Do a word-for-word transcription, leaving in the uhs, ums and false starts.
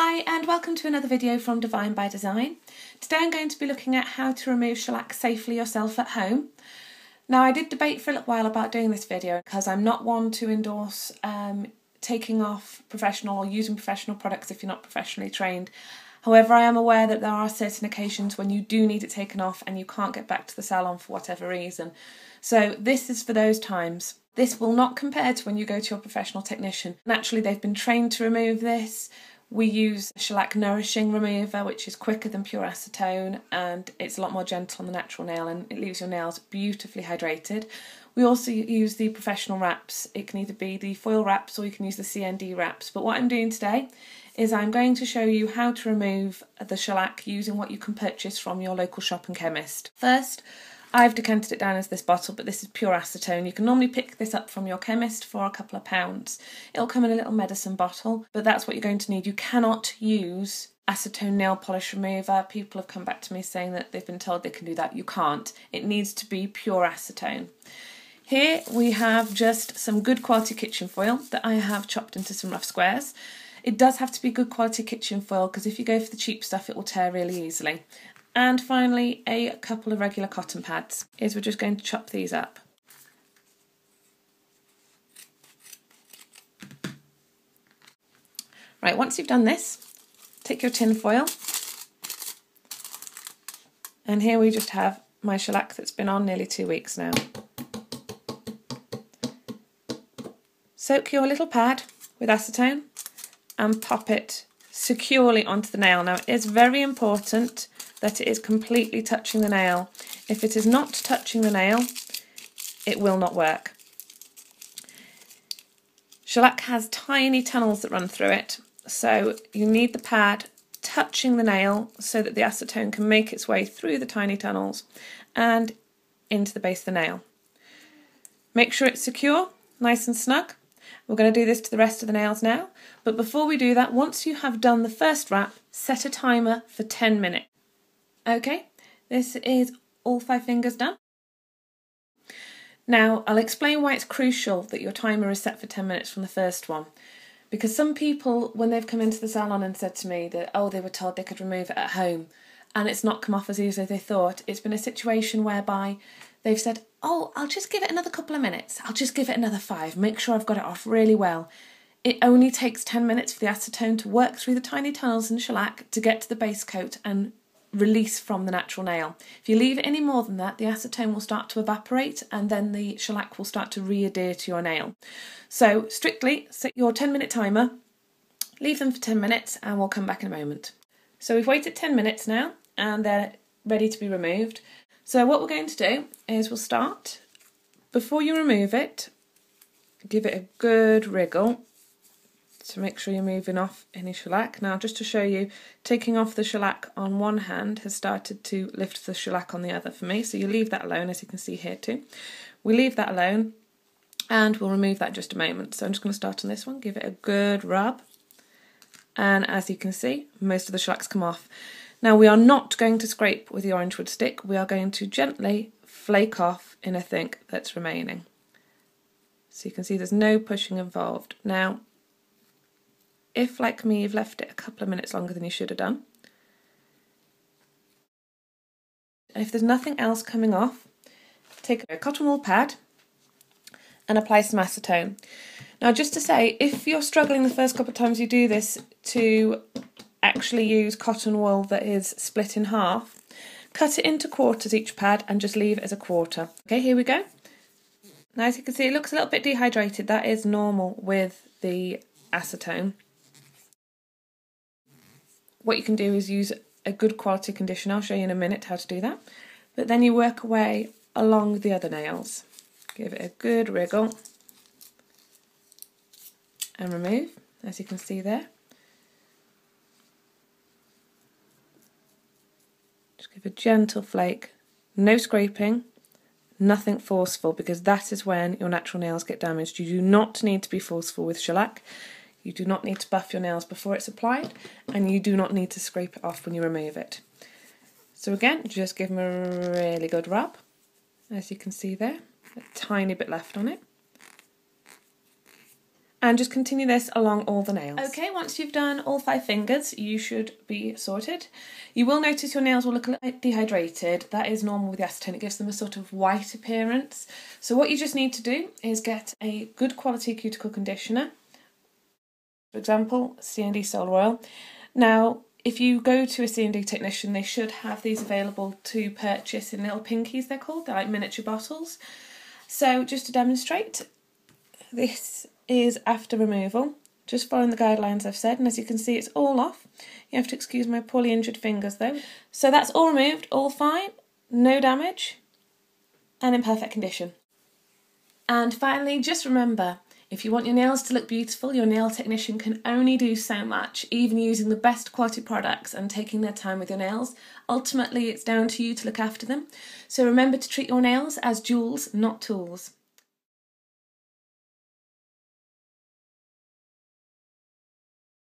Hi and welcome to another video from Divine by Design. Today I'm going to be looking at how to remove shellac safely yourself at home. Now I did debate for a little while about doing this video because I'm not one to endorse um, taking off professional or using professional products if you're not professionally trained. However, I am aware that there are certain occasions when you do need it taken off and you can't get back to the salon for whatever reason. So this is for those times. This will not compare to when you go to your professional technician. Naturally, they've been trained to remove this. We use shellac nourishing remover, which is quicker than pure acetone and it's a lot more gentle on the natural nail and it leaves your nails beautifully hydrated. We also use the professional wraps. It can either be the foil wraps or you can use the C N D wraps. But what I'm doing today is I'm going to show you how to remove the shellac using what you can purchase from your local shop and chemist. First, I've decanted it down into this bottle, but this is pure acetone. You can normally pick this up from your chemist for a couple of pounds. It'll come in a little medicine bottle, but that's what you're going to need. You cannot use acetone nail polish remover. People have come back to me saying that they've been told they can do that. You can't. It needs to be pure acetone. Here we have just some good quality kitchen foil that I have chopped into some rough squares. It does have to be good quality kitchen foil because if you go for the cheap stuff, it will tear really easily. And finally, a couple of regular cotton pads, is we're just going to chop these up. Right, once you've done this, take your tin foil. And here we just have my shellac that's been on nearly two weeks now. Soak your little pad with acetone and pop it securely onto the nail. Now, it is very important that it is completely touching the nail. If it is not touching the nail, it will not work. Shellac has tiny tunnels that run through it, so you need the pad touching the nail so that the acetone can make its way through the tiny tunnels and into the base of the nail. Make sure it's secure, nice and snug. We're going to do this to the rest of the nails now, but before we do that, once you have done the first wrap, set a timer for ten minutes. Okay, this is all five fingers done. Now, I'll explain why it's crucial that your timer is set for ten minutes from the first one. Because some people, when they've come into the salon and said to me that, oh, they were told they could remove it at home, and it's not come off as easily as they thought, it's been a situation whereby they've said, oh, I'll just give it another couple of minutes, I'll just give it another five, make sure I've got it off really well. It only takes ten minutes for the acetone to work through the tiny tunnels in shellac to get to the base coat and release from the natural nail. If you leave it any more than that, the acetone will start to evaporate and then the shellac will start to re-adhere to your nail. So strictly set your ten minute timer, leave them for ten minutes and we'll come back in a moment. So we've waited ten minutes now and they're ready to be removed. So what we're going to do is we'll start, before you remove it, give it a good wriggle to make sure you're moving off any shellac. Now, just to show you, taking off the shellac on one hand has started to lift the shellac on the other for me, so you leave that alone, as you can see here too. We leave that alone and we'll remove that in just a moment. So I'm just going to start on this one, give it a good rub, and as you can see, most of the shellac's come off. Now, we are not going to scrape with the orange wood stick, we are going to gently flake off anything that's remaining. So you can see there's no pushing involved. Now, if, like me, you've left it a couple of minutes longer than you should have done. And if there's nothing else coming off, take a cotton wool pad and apply some acetone. Now, just to say, if you're struggling the first couple of times you do this to actually use cotton wool that is split in half, cut it into quarters each pad and just leave it as a quarter. Okay, here we go. Now, as you can see, it looks a little bit dehydrated. That is normal with the acetone. What you can do is use a good quality conditioner. I'll show you in a minute how to do that. But then you work away along the other nails. Give it a good wriggle and remove, as you can see there. Just give a gentle flake, no scraping, nothing forceful, because that is when your natural nails get damaged. You do not need to be forceful with shellac. You do not need to buff your nails before it's applied, and you do not need to scrape it off when you remove it. So again, just give them a really good rub, as you can see there, a tiny bit left on it. And just continue this along all the nails. Okay, once you've done all five fingers, you should be sorted. You will notice your nails will look a little bit dehydrated. That is normal with the acetone. It gives them a sort of white appearance. So what you just need to do is get a good quality cuticle conditioner. For example, C N D Solar Oil. Now, if you go to a C N D technician, they should have these available to purchase in little pinkies, they're called. They're like miniature bottles. So just to demonstrate, this is after removal, just following the guidelines I've said, and as you can see it's all off. You have to excuse my poorly injured fingers though. So that's all removed, all fine, no damage, and in perfect condition. And finally, just remember, if you want your nails to look beautiful, your nail technician can only do so much. Even using the best quality products and taking their time with your nails, ultimately it's down to you to look after them. So remember to treat your nails as jewels, not tools.